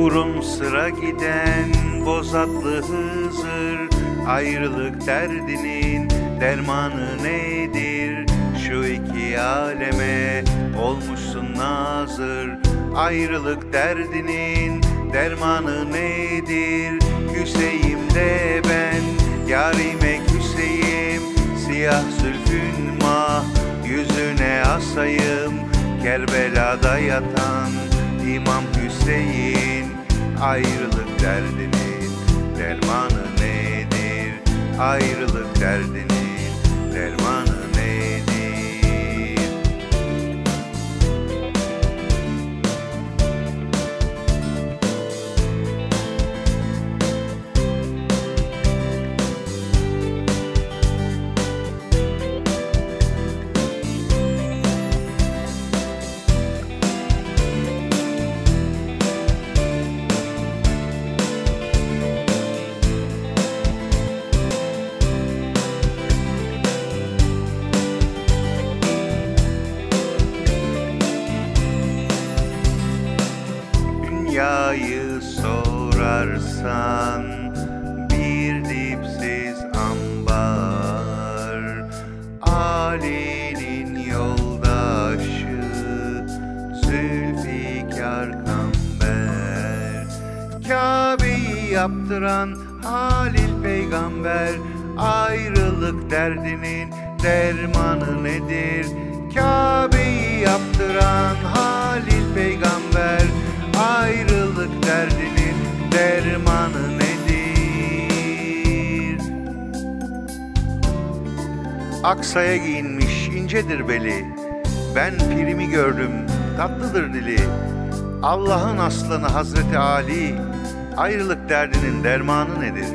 Uğrum sıra giden bozatlı Hızır, ayrılık derdinin dermanı nedir? Şu iki aleme olmuşsun nazır, ayrılık derdinin dermanı nedir? Küseyim de ben, yarime küseyim, siyah zülfün mah, yüzüne asayım. Kerbela'da yatan İmam Hüseyin, ayrılık derdinin dermanı nedir? Ayrılık derdinin dermanı nedir? Dünyayı sorarsan bir dipsiz ambar, Ali'nin yoldaşı Zülfikar Kamber, Kabe'yi yaptıran Halil peygamber, ayrılık derdinin dermanı nedir? Kabe'yi yaptıran Halil peygamber, ayrılık derdinin dermanı nedir? Aksaya giyinmiş incedir beli, ben pirimi gördüm tatlıdır dili. Allah'ın aslanı Hazreti Ali, ayrılık derdinin dermanı nedir?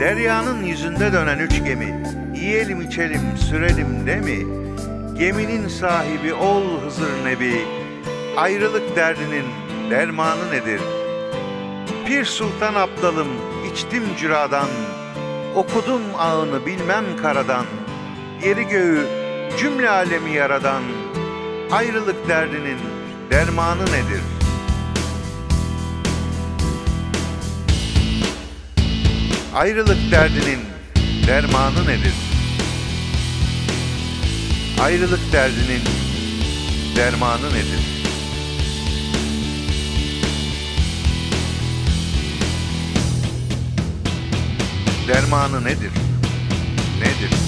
Deryanın yüzünde dönen üç gemi, yiyelim içelim sürelim de mi? Geminin sahibi ol Hızır Nebi, ayrılık derdinin dermanı nedir? Pir Sultan Abdal'ım içtim cüradan, okudum ağını bilmem karadan, yeri göğü cümle alemi yaradan, ayrılık derdinin dermanı nedir? Ayrılık derdinin dermanı nedir? Ayrılık derdinin dermanı nedir? Dermanı nedir? Nedir?